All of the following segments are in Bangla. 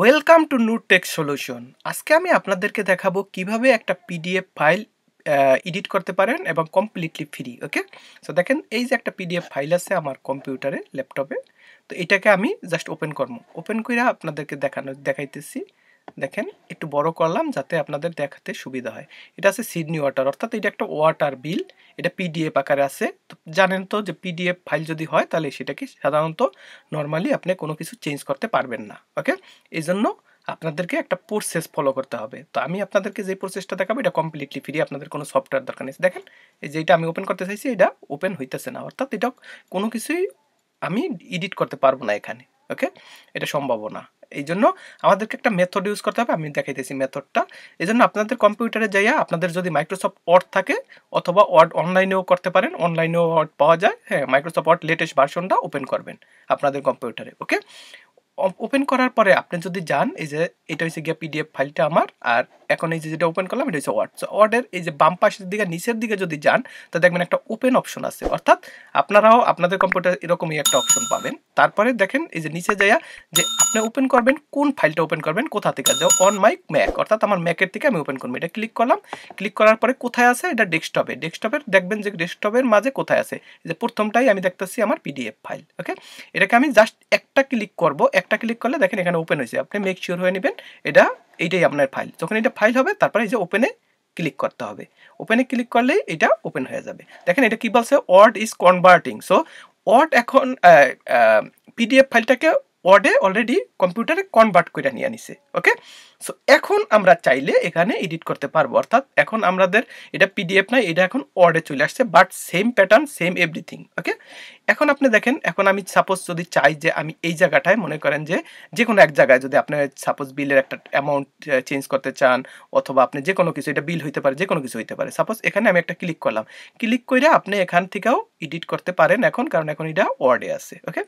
Welcome to NUR Tech Solution। আজকে আমি আপনাদেরকে দেখাবো কিভাবে একটা পিডিএফ ফাইল এডিট করতে পারেন এবং কমপ্লিটলি ফ্রি। ওকে, সো দেখেন এই যে একটা পিডিএফ ফাইল আছে আমার কম্পিউটারে, ল্যাপটপে। তো এটাকে আমি জাস্ট ওপেন করব, ওপেন করে আপনাদেরকে দেখাইতেছি। দেখেন একটু বড় করলাম যাতে আপনাদের দেখাতে সুবিধা হয়। এটা আছে সিডনি ওয়াটার, অর্থাৎ এটা একটা ওয়াটার বিল। এটা পিডিএফ আকারে আছে। তো জানেন তো যে পিডিএফ ফাইল যদি হয় তাহলে সেটাকে সাধারণত নর্মালি আপনি কোনো কিছু চেঞ্জ করতে পারবেন না। ওকে, এই জন্য আপনাদেরকে একটা প্রসেস ফলো করতে হবে। তো আমি আপনাদেরকে যে প্রসেসটা দেখাবো এটা কমপ্লিটলি ফ্রি, আপনাদের কোনো সফটওয়্যার দরকার নেই। দেখেন এই যে এটা আমি ওপেন করতে চাইছি, এটা ওপেন হইতেছে না, অর্থাৎ এটা কোনো কিছুই আমি এডিট করতে পারবো না এখানে। ওকে, এটা সম্ভব না। এই জন্য আমাদেরকে একটা মেথড ইউজ করতে হবে। আমি দেখাইতেছি মেথডটা। এই জন্য আপনাদের কম্পিউটারে যাইয়া আপনাদের যদি মাইক্রোসফট ওয়ার্ড থাকে অথবা ওয়ার্ড অনলাইনেও করতে পারেন, অনলাইনেও ওয়ার্ড পাওয়া যায়। হ্যাঁ, মাইক্রোসফট ওয়ার্ড লেটেস্ট ভার্সনটা ওপেন করবেন আপনাদের কম্পিউটারে। ওকে, ওপেন করার পরে আপনি যদি যান, এই যে এটা হচ্ছে গিয়ে পিডিএফ ফাইলটা আমার, আর এখন এই যে যেটা ওপেন করলাম এটা হচ্ছে ওয়ার্ড। সো ওয়ার্ডের এই যে বাম পাশের দিকে নিচের দিকে যদি যান তা দেখবেন একটা ওপেন অপশন আছে, অর্থাৎ আপনারাও আপনাদের কম্পিউটার এরকমই একটা অপশন পাবেন। তারপরে দেখেন এই যে নিচে যাইয়া যে আপনি ওপেন করবেন কোন ফাইলটা ওপেন করবেন, কোথা থেকে, যে অন মাই ম্যাক, অর্থাৎ আমার ম্যাকের থেকে আমি ওপেন করবো। এটা ক্লিক করলাম, ক্লিক করার পরে কোথায় আছে এটা ডেস্কটপে। ডেস্কটপের দেখবেন যে ডেস্কটপের মাঝে কোথায় আছে, যে প্রথমটাই আমি দেখতেছি আমার পিডিএফ ফাইল। ওকে, এটাকে আমি জাস্ট একটা ক্লিক করবো। একটা ক্লিক করলে দেখেন এখানে ওপেন হয়েছে। আপনি মেক শিওর হয়ে নেবেন এটা এইটাই আপনার ফাইল। যখন এটা ফাইল হবে তারপরে এই যে ওপেনে ক্লিক করতে হবে। ওপেনে ক্লিক করলেই এটা ওপেন হয়ে যাবে। দেখেন এটা কি বলছে, Word is converting. So Word এখন পিডিএফ ফাইলটাকে ওয়ার্ডে অলরেডি কম্পিউটারে কনভার্ট করে নিয়ে নিছে। ওকে, সো এখন আমরা চাইলে এখানে এডিট করতে পারবো, অর্থাৎ এখন আমাদের এটা পিডিএফ নাই, এটা এখন ওয়ার্ডে চলে আসছে, but same pattern same everything. Okay, এখন আপনি দেখেন এখন আমি সাপোজ যদি চাই যে আমি এই জায়গাটায় মনে করেন যে যে কোনো এক জায়গায় যদি আপনি সাপোজ বিলের একটা অ্যামাউন্ট চেঞ্জ করতে চান অথবা আপনি যে কোনো কিছু, এটা বিল হইতে পারে, যে কোনো কিছু হইতে পারে। সাপোজ এখানে আমি একটা ক্লিক করলাম, ক্লিক করে আপনি এখান থেকেও এডিট করতে পারেন এখন, কারণ এখন এটা ওয়ার্ডে আছে। ওকে,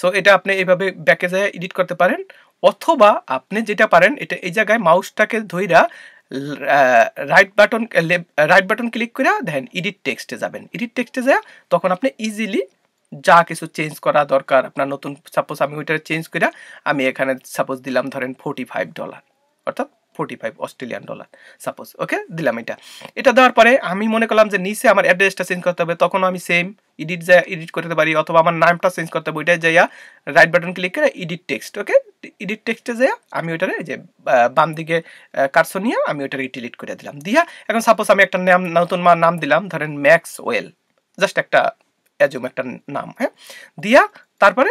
সো এটা আপনি এইভাবে ব্যাকে যায় এডিট করতে পারেন, অথবা আপনি যেটা পারেন এটা এই জায়গায় মাউসটাকে ধইরা রাইট বাটন ক্লিক করে দেন এডিট টেক্সটে যাবেন। এডিট টেক্সটে যায় তখন আপনি ইজিলি যা কিছু চেঞ্জ করা দরকার আপনার নতুন, সাপোজ আমি ওইটা চেঞ্জ করে আমি এখানে সাপোজ দিলাম ধরেন $45, অর্থাৎ 45 অস্ট্রেলিয়ান ডলার সাপোজ। ওকে, দিলাম এটা। এটা দেওয়ার পরে আমি মনে করলাম যে নিচে আমার অ্যাড্রেসটা চেঞ্জ করতে হবে, তখন আমি সেম এডিট যায় এডিট করতে পারি, অথবা আমার নামটা চেঞ্জ করতে হবে ওইটাই যাইয়া রাইট বাটন ক্লিক করে এডিট টেক্সট। ওকে, এডিট টেক্সটে যাইয়া আমি ওইটারে যে বাম দিকে কারসর নিয়ে আমি ওইটারে ডিলিট করে দিলাম। দিয়া এখন সাপোজ আমি একটা নাম, নতুন নাম দিলাম ধরেন ম্যাক্সওয়েল, জাস্ট একটা অ্যাজুম একটা নাম। হ্যাঁ, দিয়া তারপরে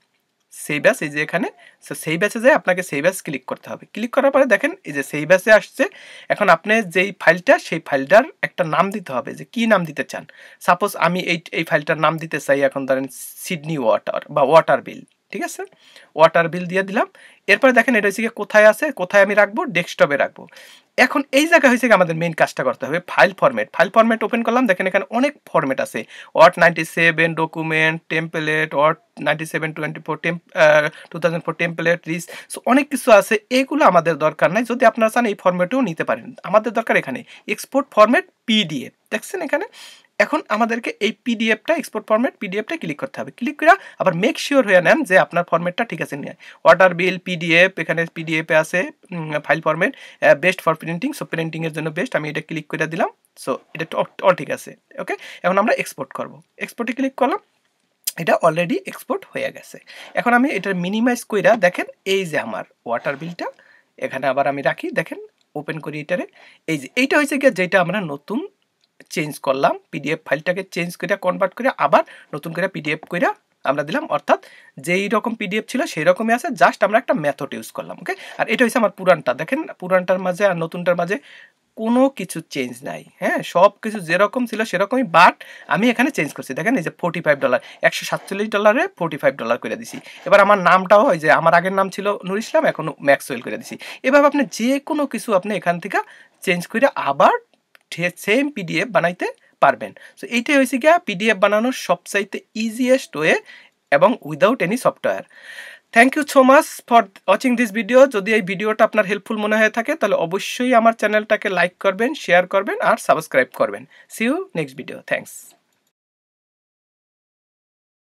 সেভ অ্যাজ এই যে এখানে, সো সেভ অ্যাজে যায় আপনাকে সেভ অ্যাজ ক্লিক করতে হবে। ক্লিক করার পরে দেখেন এই যে সেভ অ্যাজে আসছে। এখন আপনি যেই ফাইলটা সেই ফাইলটার একটা নাম দিতে হবে, যে কি নাম দিতে চান। সাপোজ আমি এই ফাইলটার নাম দিতে চাই এখন ধরেন সিডনি ওয়াটার বা ওয়াটার বিল। ঠিক আছে, ওয়াটার বিল দিয়ে দিলাম। এরপরে দেখেন এটা হচ্ছে কোথায় আছে, কোথায় আমি রাখবো, ডেস্কটপে রাখবো। এখন এই জায়গা হয়েছে আমাদের মেইন কাজটা করতে হবে, file format. File format open করলাম, দেখেন এখানে অনেক ফরম্যাট আছে, word 97 document, template, word 97/24 template, রিস, সো অনেক কিছু আছে। এইগুলো আমাদের দরকার নাই, যদি আপনারা চান এই ফরম্যাটেও নিতে পারেন। আমাদের দরকার এখানে এক্সপোর্ট ফরম্যাট পিডিএফ, দেখছেন এখানে। এখন আমাদেরকে এই পিডিএফটা এক্সপোর্ট ফরম্যাট পিডিএফটা ক্লিক করতে হবে। ক্লিক করে আবার মেক শিওর হয়ে নেন যে আপনার ফরম্যাটটা ঠিক আছে নিয়ে। ওয়াটার বিল পিডিএফ, এখানে পিডিএফে আছে file format best for printing, so প্রিন্টিংয়ের জন্য বেস্ট, আমি এটা ক্লিক করে দিলাম। সো এটা অল ঠিক আছে। ওকে, এখন আমরা এক্সপোর্ট করব। এক্সপোর্টে ক্লিক করলাম, এটা অলরেডি এক্সপোর্ট হয়ে গেছে। এখন আমি এটা মিনিমাইজ করে দেখেন এই যে আমার ওয়াটার বিলটা এখানে আবার আমি রাখি। দেখেন ওপেন করি এটারে, এই যে এইটা হয়েছে গিয়ে যেটা আমরা নতুন চেঞ্জ করলাম, পিডিএফ ফাইলটাকে চেঞ্জ করে কনভার্ট করে আবার নতুন করে পিডিএফ করে আমরা দিলাম, অর্থাৎ যেই রকম পিডিএফ ছিল সেই রকমই আছে, জাস্ট আমরা একটা মেথড ইউজ করলাম। ওকে, আর এটা হচ্ছে আমার পুরানটা। দেখেন পুরানটার মাঝে আর নতুনটার মাঝে কোনো কিছু চেঞ্জ নাই। হ্যাঁ, সব কিছু যেরকম ছিল সেরকমই, বাট আমি এখানে চেঞ্জ করছি। দেখেন এই যে $45, $147 $45 করে দিছি। এবার আমার নামটাও ওই যে আমার আগের নাম ছিল নুর ইসলাম, এখন ম্যাক্সওয়েল করে দিছি। এভাবে আপনি যে কোনো কিছু আপনি এখান থেকে চেঞ্জ করে আবার সেম পিডিএফ বানাইতে পারবেন। সো এইটাই হয়েছে গিয়া পিডিএফ বানানোর সবচাইতে ইজিয়েস্ট ওয়ে এবং without any software. Thank you so much for watching this video. Jodi ei video ta apnar helpful mone hoye thake tale obosshoi amar channel ta ke like korben, share korben, ar subscribe korben. See you next video. Thanks.